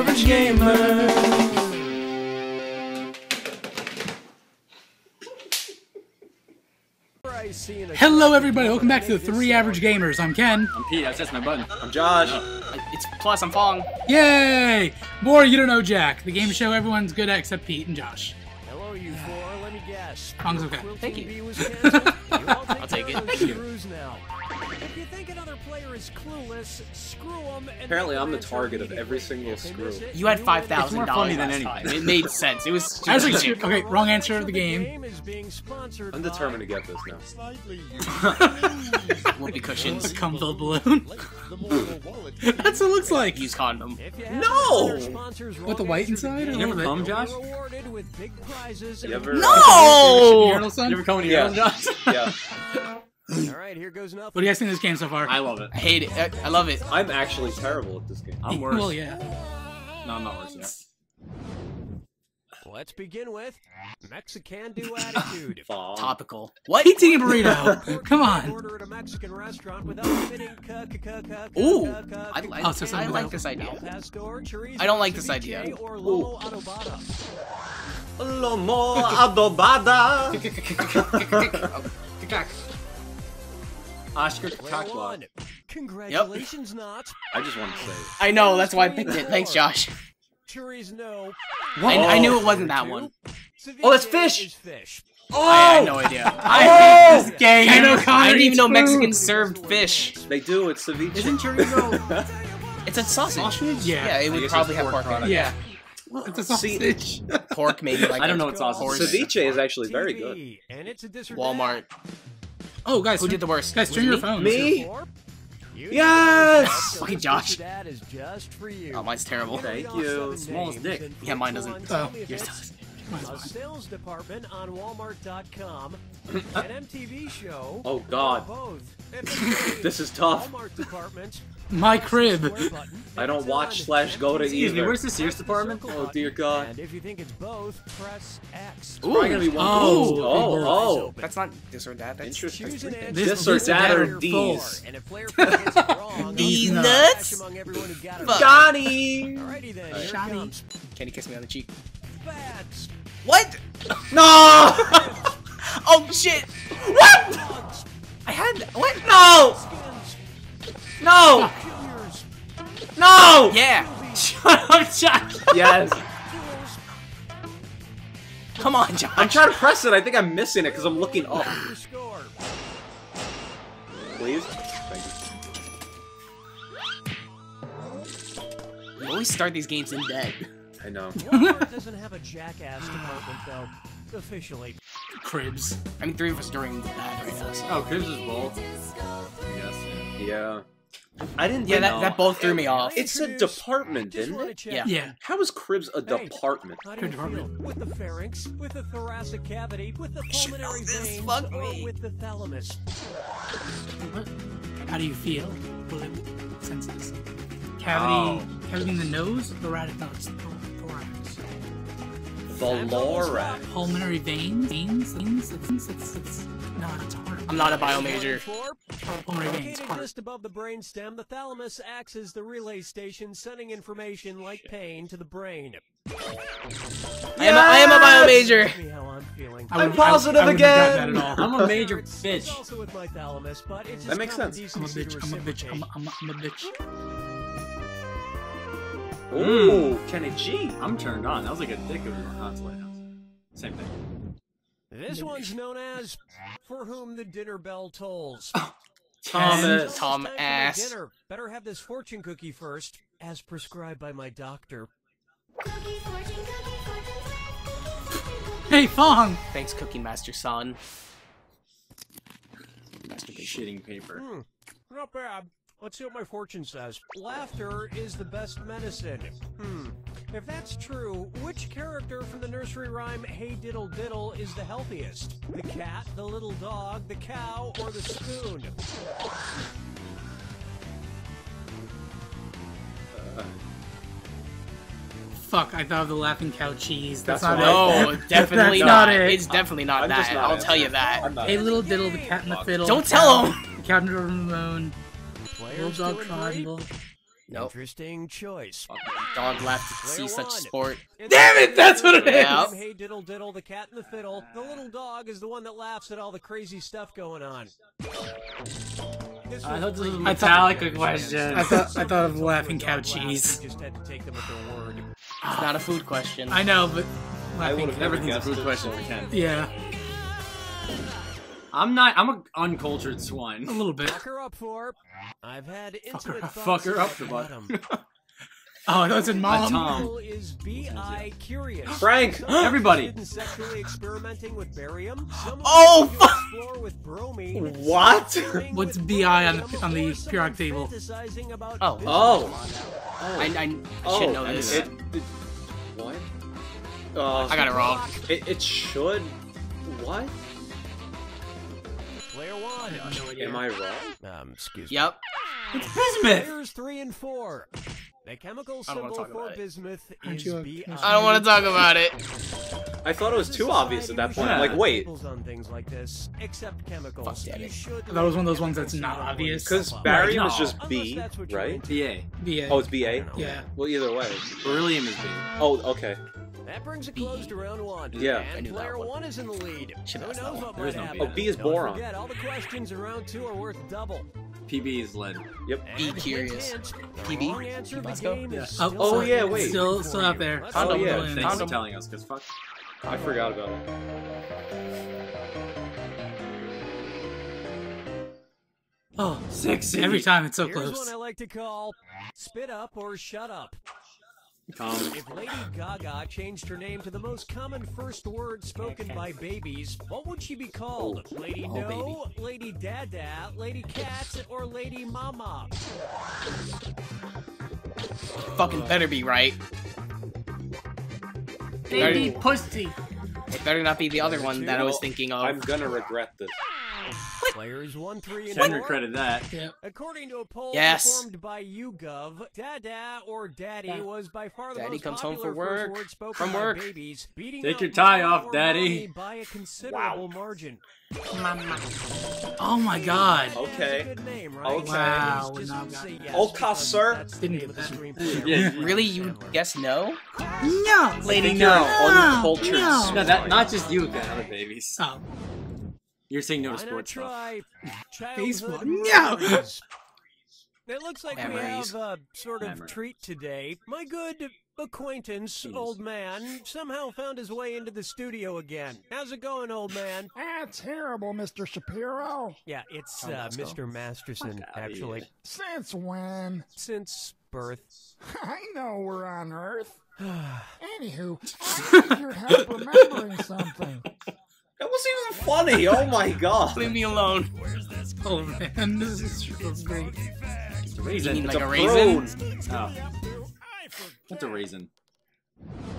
average gamer. Hello everybody, welcome back to the Three Average Gamers. I'm Ken. I'm Pete, I pressed my button. I'm Josh. It's plus, I'm Fong. Yay! More You Don't Know Jack, the game show everyone's good at except Pete and Josh. Hello you four, let me guess. Fong's okay. Thank you. I'll take it. If you think another player is clueless, screw them. Apparently I'm the target of every single screw. You had $5,000. It's more funny than anything. It made sense. It was stupid. Okay, wrong answer of the game. I'm determined to get this now. Whoopee cushions. A cum-filled balloon. That's what it looks like. Use condom. No! With the white inside? You never come, Josh? No! You ever come to your own, Josh? Yeah. All right, here goes nothing. What do you guys think of this game so far? I love it. I hate it. I love it. I'm actually terrible at this game. I'm worse. Well, yeah. No, I'm not worse yet. Let's begin with Mexican-do attitude. Topical. What? Eating a burrito. Come on. Order at a Mexican restaurant without fitting. Ooh. I like this idea. I don't like this idea. Ooh. Lomo adobada. Oscar Cockblock. Congratulations, not. I just wanted to say it. I know, that's why I picked it. Thanks, Josh. No. I knew it wasn't that one. Oh, it's fish! Oh! I had no idea. I hate this game. I didn't even know Mexicans served fish. They do, it's ceviche. Isn't chorizo? It's a sausage. Sausage? Yeah. Yeah, it would probably have pork on it. Yeah. Well, it's a sausage. Pork, maybe. Like I don't know what sausage. Ceviche is actually very good. Walmart. Oh, guys, who did the worst? Guys, turn your phones. Me? Yes! Okay, Josh. Oh, mine's terrible. Thank you. Smallest dick. Yeah, mine doesn't. Oh, yours does. Sales department on Walmart.com, an MTV show. Oh God. This is tough. My crib. I don't watch / go to either. Excuse me, where's the Sears department? Oh dear God. And if you think it's both, press X. Ooh. Gonna be one oh. That's not this or that. That's interesting. This or that or these. These nuts. Johnny. Alrighty then. Johnny. Can you kiss me on the cheek? Bats. What? No! Oh shit! What? I had what? No! No! No! Yeah! Shut up, Josh! Yes. Come on, Josh. I'm trying to press it. I think I'm missing it because I'm looking up. Please. Thank you. You always start these games in bed. I know. Walmart doesn't have a jackass department, though. Officially. Cribs. I mean, three of us are doing that right now. So. Oh, Cribs is both. Yes. Yeah. I didn't. Yeah, that both threw me off. It's a department, isn't it? Yeah. Yeah. How is Cribs a department? With the pharynx, with the thoracic cavity, with the pulmonary veins, or with the thalamus. How do you feel? What senses? Cavity. Cavity in the nose. Thoracic. The Lorax. Pulmonary veins? It's not a heart. I'm not a bio major. Pulmonary veins, heart. Just above the brainstem, the thalamus acts as the relay station, sending information like pain to the brain. Yes! I am a bio major. I'm positive again. I'm a major bitch. That makes sense. I'm a bitch. Ooh, Kenny G. I'm turned on. That was like a dick of a hot lighthouse. Same thing. This one's known as For Whom the Dinner Bell Tolls. Oh, Thomas. Tom ass. Dinner. Better have this fortune cookie first, as prescribed by my doctor. Hey, Fong. Thanks, Cookie Masterson. Shitting paper. Not bad. Let's see what my fortune says. Laughter is the best medicine. If that's true, which character from the nursery rhyme Hey Diddle Diddle is the healthiest? The cat, the little dog, the cow, or the spoon? Fuck, I thought of the laughing cow cheese. That's not it. No, definitely not. It's definitely not that. Not I'll tell you that. Hey Little Diddle, the cat and the fiddle. Don't tell him! The cat and the Ramon. Bulldog triangle. Nope. Interesting choice. Dog left to see such sport. Damn it, that's what it is! Hey, diddle diddle, the cat and the fiddle. The little dog is the one that laughs at all the crazy stuff going on. I thought this was Metallica question. I thought of laughing cow cheese. Just had to take them at their word. It's not a food question. I know, but I would have never guessed a food question for Ken. Yeah. I'm an uncultured swine. A little bit. Fuck her up for. I've had intimate thoughts. Fuck her up the bottom. Oh, that's in mom. Is bi curious. Frank, everybody. Sexually experimenting with barium. Oh, fuck. With bromine. What? What's bi on the periodic table? Oh. Oh. I should know this. What? I got it wrong. It should. What? Player one. No, am I wrong? Excuse me. Yep. It's bismuth. Players 3 and 4. The chemical symbol for bismuth is B. I don't want to talk about it. I thought it was too obvious at that point. Yeah. I'm like, wait. On things like this, except chemicals. Fuck, that was one of those ones that's not obvious. Because barium is just B, right? BA. BA. Oh, it's BA? Yeah. Well, either way. Beryllium is B. Oh, okay. That brings it close to round one. Yeah. And player one is in the lead. Who knows what might happen? Oh, B is boron. Don't forget, all the questions in round 2 are worth double. PB is lead. Yep. Be curious. PB? Oh, yeah, wait. Still out there. Oh, yeah. Thanks for telling us, because fuck. I forgot about it. Oh, 6 every time. It's so close. Here's one I like to call Spit Up or Shut Up. If Lady Gaga changed her name to the most common first word spoken by babies, what would she be called? Lady No, baby. Lady Dada, Lady Cat, or Lady Mama? Fucking better be right. Baby Pussy. It better not be the other one that I was thinking of. I'm gonna regret this. Players 1, 3, and 4. Send her credit that. Yep. According to a poll performed by YouGov, Dada or Daddy was by far the most popular first word spoken by babies, beating Take your tie off, Daddy. By a considerable margin. Oh my God. Okay. Good name, right? Okay. Wow. Okay, sir. Didn't get that. Really? You guess no? No. Lady, no. All cultures. No, that not just you, other babies. Oh. You're saying no to sports stuff. Facebook. No! It looks like we have a sort of treat today. My good acquaintance, old man, somehow found his way into the studio again. How's it going, old man? That's terrible, Mr. Shapiro. Yeah, it's Mr. Masterson, actually. Since when? Since birth. I know we're on Earth. Anywho, I need your help remembering something. That wasn't even funny, oh my God. Leave me alone. Where's this? Oh man, this is great. It's a raisin. You mean like a raisin? Oh. What's a raisin?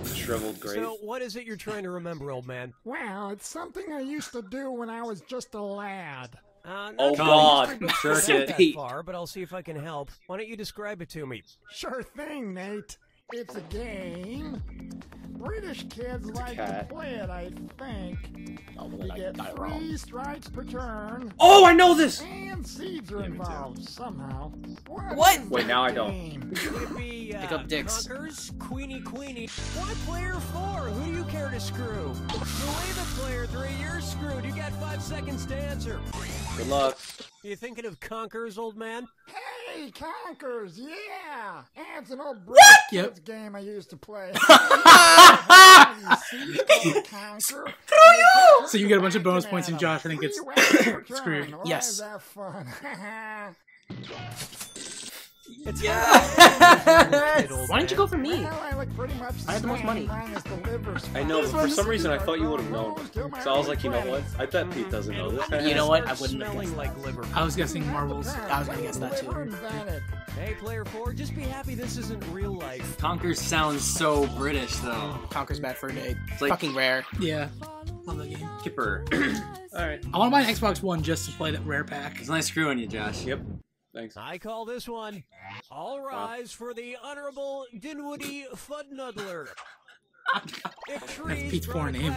Shriveled grape. So what is it you're trying to remember, old man? Well, it's something I used to do when I was just a lad. Oh God, circuit. But I'll see if I can help. Why don't you describe it to me? Sure thing, Nate. It's a game. British kids like to play it, I think. We get 3 strikes per turn. Oh, I know this! And seeds are involved somehow. What? Wait, now I don't. Could it be, pick up dicks. Conkers, Queenie. Why player 4? Who do you care to screw? Delay the player 3, you're screwed. You got 5 seconds to answer. Good luck. You thinking of Conkers, old man? Hey, Conkers, yeah! That's an old British kids game I used to play. So you get a bunch of bonus points and Josh, and it gets screwed. Yes. Why didn't you go for me? I had the most money. I know, but for some reason I thought you would have known. So I was like, you know what? I bet Pete doesn't know this. You know what? I wouldn't have guessed that. I was guessing marbles. I was gonna guess that too. Hey, player 4, just be happy this isn't real life. Conkers sounds so British, though. Conkers bad for a day. It's like fucking rare. Yeah. Love the game. Kipper. Alright. I want to buy an Xbox One just to play that rare pack. It's a nice screw on you, Josh. Yep. Thanks. I call this one, All Rise for the Honorable Dinwiddie Fudnuddler. That's Pete's foreign name.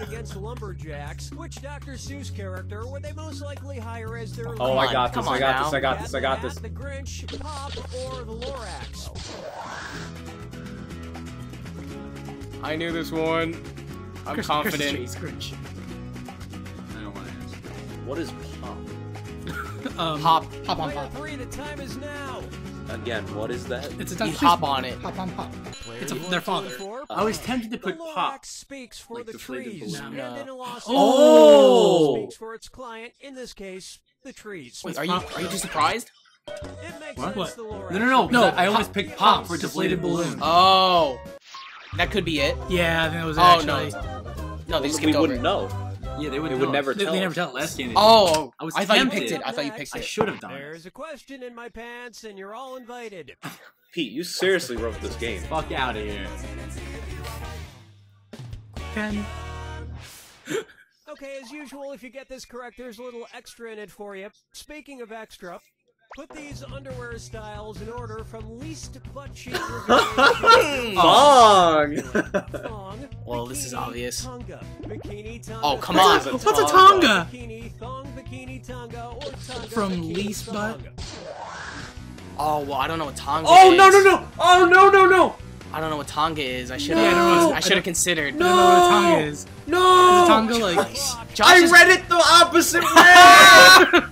Against lumberjacks, which Dr. Seuss character would they most likely hire as their leader? Oh, I got this. The Grinch, Pop, or the Lorax. I knew this one. I'm confident. Grinch. I don't want to answer. What is Pop? Hop on Pop. The time is now. Again, what is that? It's a Dr. Seuss. Hop on it. Hop on Pop. It's their father. I was tempted to put Pop. Speaks for like the trees. Oh! Speaks for its client. In this case, the trees. Wait, are you surprised? What? No. I always picked Pop for deflated balloon. Oh. That could be it. Yeah, I think it was actually. No, they skipped over it. We wouldn't know. Yeah, they would never tell. They never tell last game. Oh, I thought you picked it. I thought you picked it. I should have done. There's a question in my pants, and you're all invited. Pete, you seriously wrote this game. Fuck out of here. Okay, as usual, if you get this correct, there's a little extra in it for you. Speaking of extra, put these underwear styles in order from least butt cheek. Thong. Well, this is obvious. Tonga. Bikini, tonga, oh, come on. What's a tonga? Bikini, thong, bikini, tonga, or tonga, from bikini, least butt. Oh, well, I don't know what tonga is. Oh, no. Oh, no. I don't know what tonga is. I should have. No. I should have considered. No. I don't know what tonga is. No. Is tonga like? Josh, I read it the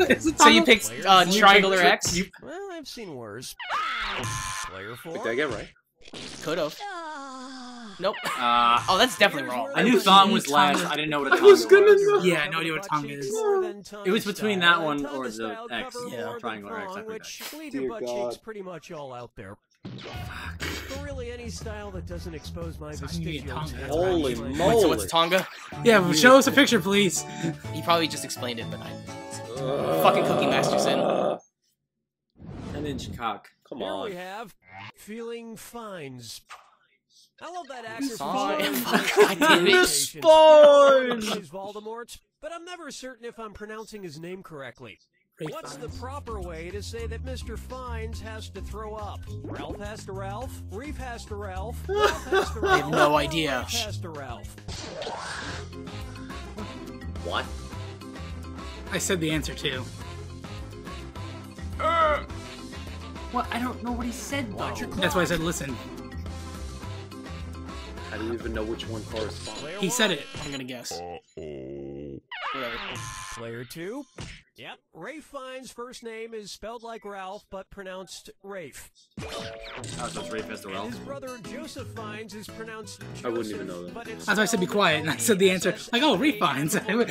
opposite way. So you picked triangle or X? Well, I've seen worse. Player 4. Did I get right? Could have. Nope. Oh, that's definitely wrong. I knew thong was last. I didn't know what a tonga was. Yeah, I had no idea what tonga is. It was between that one or the X. Yeah, triangle or X. I forgot. Dear God. Pretty much all out there. Fuck. Really, any style that doesn't expose my vestibules. Holy moly! So what's tonga? Yeah, but show us a picture, please. He probably just explained it, but I fucking Cookie Masterson. 10-inch cock. Come on. Here we have feeling fines. I love that actor. He's Voldemort, but I'm never certain if I'm pronouncing his name correctly. What's the proper way to say that Mr. Fiennes has to throw up? Ralph has to Ralph. Reef has to Ralph. Ralph has to Ralph. I have no idea. Ralph has to Ralph. What? I said the answer too. What? I don't know what he said though. That's why I said listen. I don't even know which one corresponds. He said it. I'm gonna guess. Whatever. Player 2. Yep, Ray Fiennes' first name is spelled like Ralph, but pronounced Rafe. Oh, so it's Rafe as the Ralph. And his brother Joseph Fiennes is pronounced Joseph, I wouldn't even know that. That's why I said be quiet, and I said the answer. Like, oh, Ray Fiennes. As he was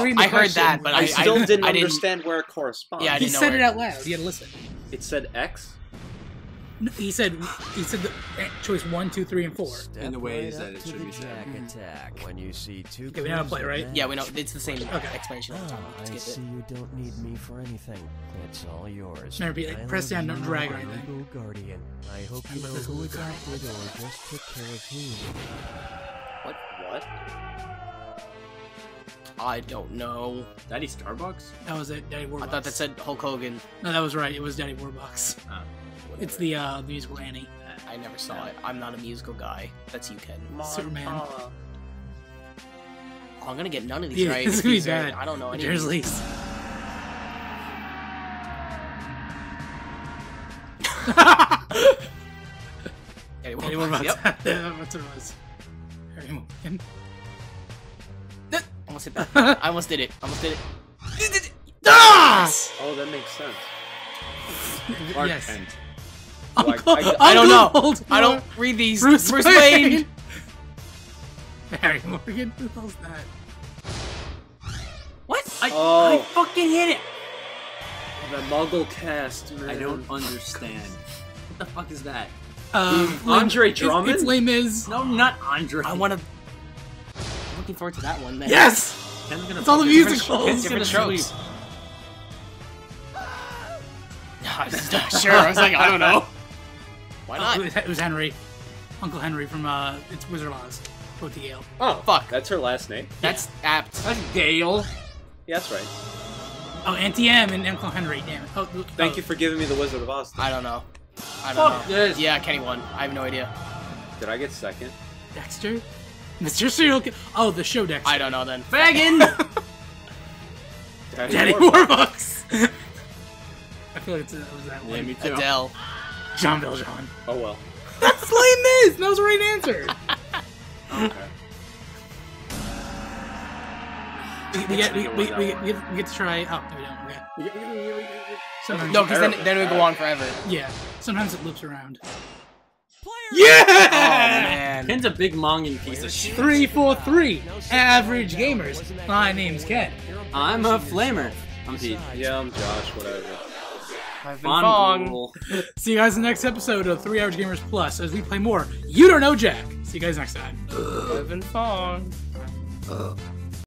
reading the I question, heard that, but I still didn't understand where it corresponds. Yeah, he said it out loud. You had to listen. It said X? No, he said the choice 1, 2, 3, and 4. In the way that it should be said. When you see two. Okay, we know how to play, right? Yeah, we know. It's the same explanation. I see you don't need me for anything. It's all yours. Remember, like, press down, don't drag or anything. Guardian. I hope you know who is our widow or just took care of who. What? I don't know. Daddy Starbucks? That was it. Daddy Warbucks. I thought that said Hulk Hogan. No, that was right. It was Daddy Warbucks. Oh. It's the musical Annie. I never saw it. I'm not a musical guy. That's you, Ken. Superman. Oh, I'm gonna get none of these right. This is gonna be bad. I don't know any of these. Anyone else? Yep. That's what it was. Harry Morgan. Almost hit that. I almost did it. Oh, that makes sense. Yes. Kent. So I don't know. Voldemort. I don't read these. Bruce Wayne. Harry Morgan. Who the hell's that? What? I fucking hit it. The Muggle cast. Man. I don't understand. What the fuck is that? Andre Drummond. It's Les Mis. No, not Andre. I want to. I'm looking forward to that one. Then. Yes. It's all the musicals. Different shows. I was not sure. I was like, I don't know. Why not? It was Henry. Uncle Henry from, it's Wizard of Oz. Go to Gale. Oh, fuck. That's her last name. That's apt. That's Gale. Yeah, that's right. Oh, Auntie M and Uncle Henry. Damn it. Oh, Thank you for giving me the Wizard of Oz. I don't know. I don't know. Fuck this. Yeah, Kenny won. I have no idea. Did I get second? Dexter? Mr. Serial Killer. Oh, the show Dexter. I don't know then. Fagin! Daddy Warbucks! I feel like it was that one. Yeah, me too. Adele. Jean Valjean. Oh well. That's lame this! That was the right answer! Okay. We get to try. Oh, no, we don't. Okay. No, because then we go on forever. Yeah. Sometimes it loops around. Yeah! Oh, man. Ken's a big mongin piece of shit. 343. Average gamers. My name's Ken. I'm a flamer. I'm Pete. Yeah, I'm Josh. Whatever. I've been Fong. See you guys in the next episode of 3 Average Gamers Plus as we play more You Don't Know Jack. See you guys next time. I've been Fong.